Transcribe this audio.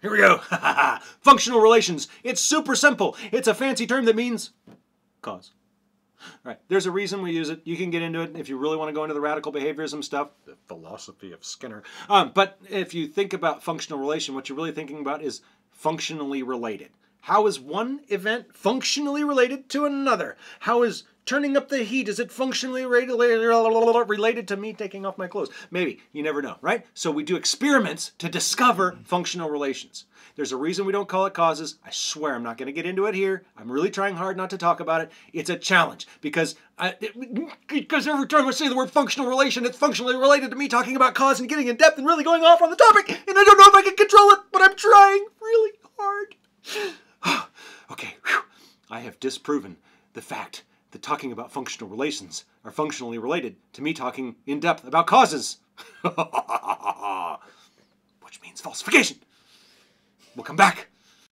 Here we go. Functional relations. It's super simple. It's a fancy term that means cause. All right, there's a reason we use it. You can get into it if you really want to go into the radical behaviorism stuff, the philosophy of Skinner. But if you think about functional relation, what you're really thinking about is functionally related. How is one event functionally related to another? How is turning up the heat, is it functionally related to me taking off my clothes? Maybe. You never know, right? So we do experiments to discover functional relations. There's a reason we don't call it causes. I swear I'm not going to get into it here. I'm really trying hard not to talk about it. It's a challenge because every time I say the word functional relation, it's functionally related to me talking about cause and getting in depth and really going off on the topic. And I don't know if I can control it, but I'm trying really hard. Okay, whew. I have disproven the fact that talking about functional relations are functionally related to me talking in depth about causes. Which means falsification. We'll come back.